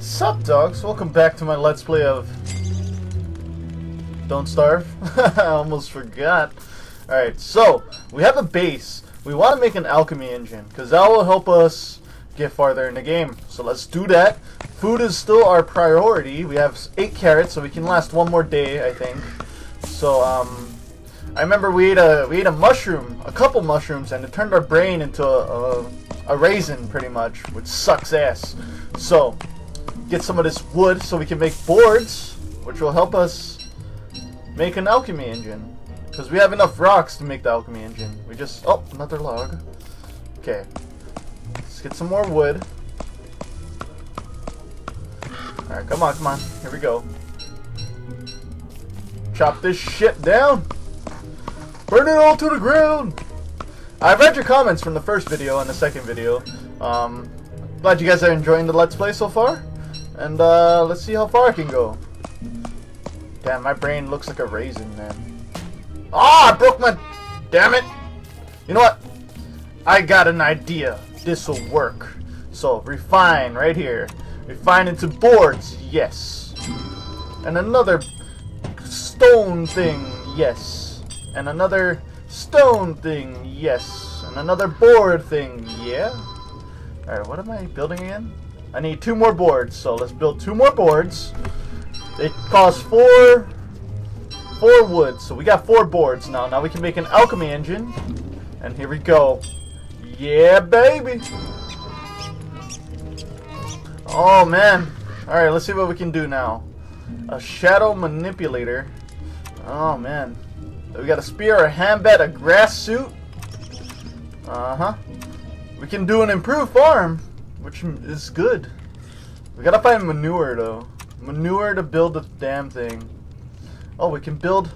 Sup, dogs? Welcome back to my Let's Play of Don't Starve. I almost forgot. Alright, so we have a base. We want to make an alchemy engine because that will help us get farther in the game. So let's do that. Food is still our priority. We have 8 carrots, so we can last one more day, I think. So I remember we ate a mushroom, a couple mushrooms, and it turned our brain into a raisin, pretty much, which sucks ass. So get some of this wood so we can make boards, which will help us make an alchemy engine. Because we have enough rocks to make the alchemy engine. We just... Oh, another log. Okay. Let's get some more wood. Alright, come on, come on. Here we go. Chop this shit down. Burn it all to the ground. I read your comments from the first video and the second video. Glad you guys are enjoying the Let's Play so far. And, let's see how far I can go. Damn, my brain looks like a raisin, man. Ah, I broke my... Damn it! You know what? I got an idea. This'll work. So, refine right here. Refine into boards, yes. And another stone thing, yes. And another stone thing, yes. And another board thing, yeah. Alright, what am I building again? I need 2 more boards, so let's build 2 more boards. They cost 4 wood, so we got 4 boards now. Now we can make an alchemy engine. And here we go. Yeah, baby! Oh, man. Alright, let's see what we can do now. A shadow manipulator. Oh, man. We got a spear, a handbat, a grass suit. Uh-huh. We can do an improved farm. Which is good. We gotta find manure, though. Manure to build the damn thing. Oh, we can build...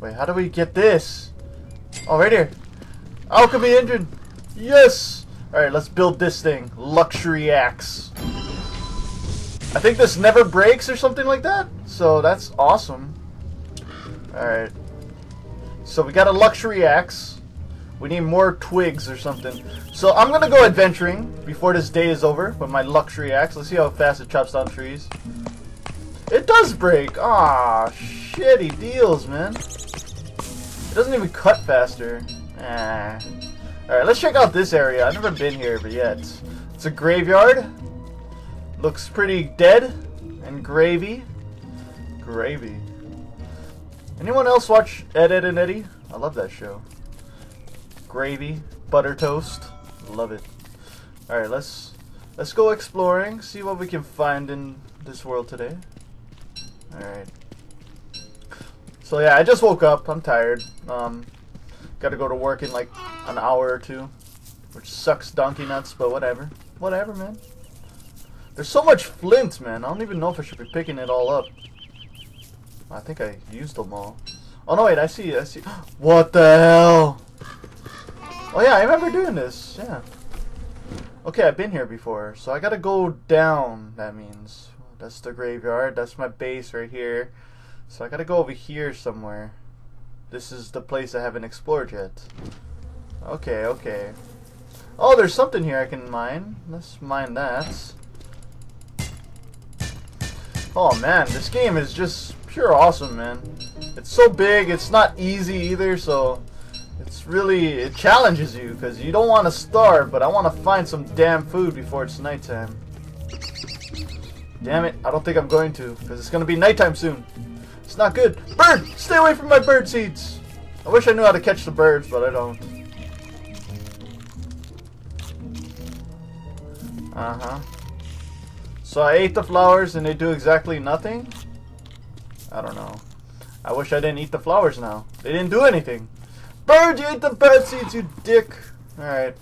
Wait, how do we get this? Oh, right here. Alchemy engine. Yes! Alright, let's build this thing. Luxury axe. I think this never breaks or something like that. So, that's awesome. Alright. So, we got a luxury axe. We need more twigs or something. So I'm going to go adventuring before this day is over with my luxury axe. Let's see how fast it chops down trees. It does break. Aw, shitty deals, man. It doesn't even cut faster. Eh. Alright, let's check out this area. I've never been here, but yeah, it's a graveyard. Looks pretty dead and gravy. Gravy. Anyone else watch Ed, Edd and Eddy? I love that show. Gravy, butter toast, love it. All right, let's go exploring, see what we can find in this world today. All right. So yeah, I just woke up. I'm tired. Got to go to work in like an hour or two, which sucks donkey nuts, but whatever, whatever, man. There's so much flint, man. I don't even know if I should be picking it all up. I think I used them all. Oh no, wait, I see. What the hell? Oh yeah, I remember doing this, yeah. Okay, I've been here before, so I gotta go down, that means. That's the graveyard, that's my base right here. So I gotta go over here somewhere. This is the place I haven't explored yet. Okay, okay. Oh, there's something here I can mine. Let's mine that. Oh man, this game is just pure awesome, man. It's so big, it's not easy either, so... It's really, it challenges you, because you don't want to starve, but I want to find some damn food before it's nighttime. Damn it, I don't think I'm going to, because it's going to be nighttime soon. It's not good. Bird! Stay away from my bird seeds! I wish I knew how to catch the birds, but I don't. Uh-huh. So I ate the flowers and they do exactly nothing? I don't know. I wish I didn't eat the flowers now. They didn't do anything. Bird, you ate the bird seeds, you dick! Alright.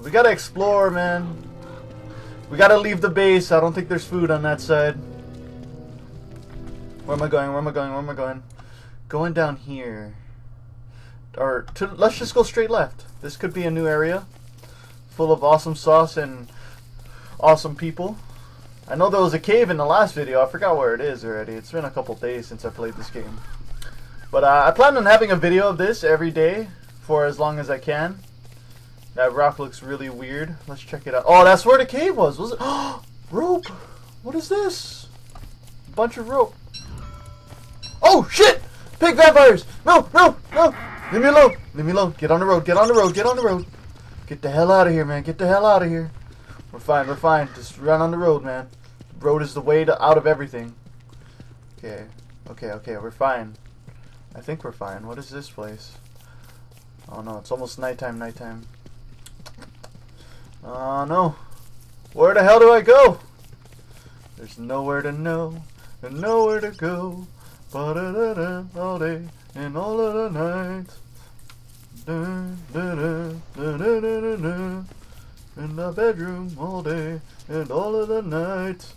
We gotta explore, man. We gotta leave the base. I don't think there's food on that side. Where am I going? Where am I going? Where am I going? Going down here. Or, let's just go straight left. This could be a new area. Full of awesome sauce and awesome people. I know there was a cave in the last video. I forgot where it is already. It's been a couple days since I played this game. But I plan on having a video of this every day for as long as I can. That rock looks really weird. Let's check it out. Oh, that's where the cave was. Was it? Oh, rope. What is this? Bunch of rope. Oh shit! Pig vampires! No, no, no! Leave me alone! Leave me alone! Get on the road! Get on the road! Get on the road! Get the hell out of here, man! Get the hell out of here! We're fine. We're fine. Just run on the road, man. Road is the way to out of everything. Okay. Okay. Okay. We're fine. I think we're fine. What is this place? Oh no! It's almost nighttime. Nighttime. Oh no! Where the hell do I go? There's nowhere to know and nowhere to go. Ba-da-da-da, all day and all of the night. Da-da-da-da-da-da-da. In the bedroom all day and all of the night.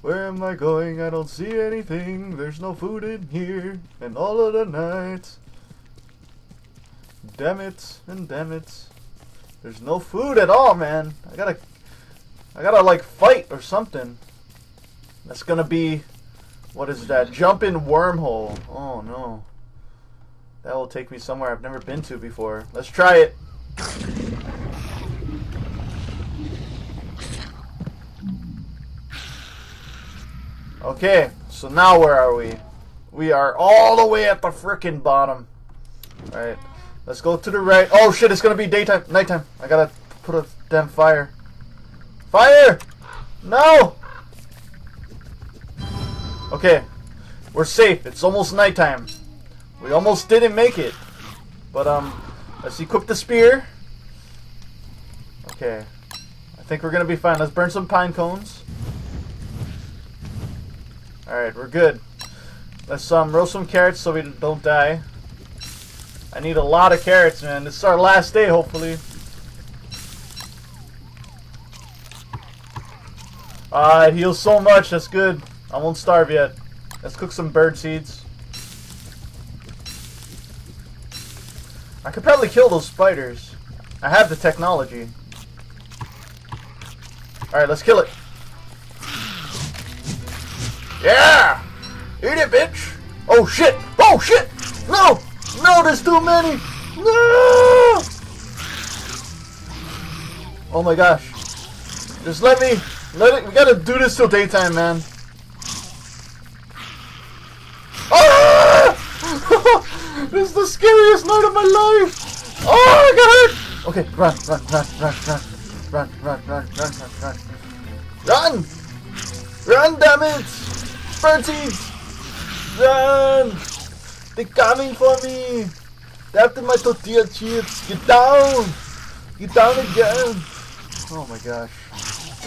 Where am I going? I don't see anything. There's no food in here and all of the night. Damn it and damn it. There's no food at all, man. I gotta like fight or something. That's gonna be, what is that? Jump in wormhole. Oh no. That will take me somewhere I've never been to before. Let's try it. Okay, so now where are we? We are all the way at the frickin' bottom. Alright. Let's go to the right. Oh shit, it's gonna be daytime. Nighttime. I gotta put a damn fire. Fire! No! Okay. We're safe. It's almost nighttime. We almost didn't make it. But, let's equip the spear. Okay. I think we're gonna be fine. Let's burn some pine cones. Alright, we're good. Let's, roast some carrots so we don't die. I need a lot of carrots, man. This is our last day, hopefully. It heals so much. That's good. I won't starve yet. Let's cook some bird seeds. I could probably kill those spiders. I have the technology. Alright, let's kill it. Yeah! Eat it, bitch! Oh, shit! Oh, shit! No! No, there's too many! No! Oh my gosh. Just let it, we gotta do this till daytime, man. Ah! This is the scariest night of my life! Oh, I got hurt! Okay, run, run, run, run, run, run, run, run, run, run, run. Run! Run, damn it! Bird seeds! Run! They're coming for me! They after my tortilla chips! Get down! Get down again! Oh my gosh.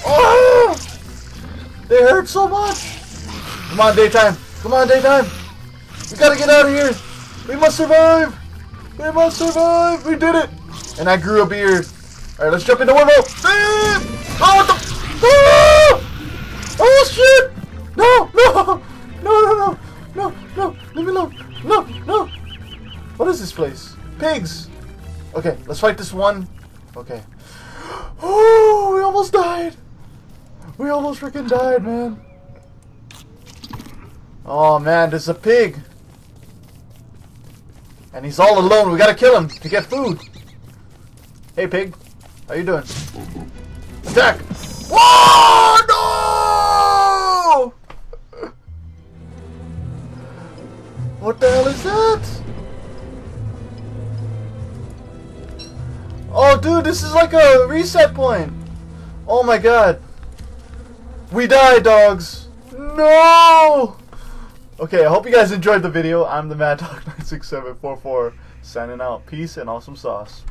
Oh! They hurt so much! Come on, daytime! Come on, daytime! We gotta get out of here! We must survive! We must survive! We did it! And I grew a beard. Alright, let's jump into wormhole! Oh, what the? Oh! Oh, shit! No! No! No, no, no! No, no! Leave me alone! No, no! What is this place? Pigs! Okay, let's fight this one. Okay. Oh, we almost died! We almost freaking died, man. Oh, man, there's a pig. And he's all alone. We gotta kill him to get food. Hey, pig. How you doing? Attack! Whoa! No! What the hell is that? Oh, dude, this is like a reset point. Oh, my God. We die, dogs. No! Okay, I hope you guys enjoyed the video. I'm the Mad Dog 96744 signing out. Peace and awesome sauce.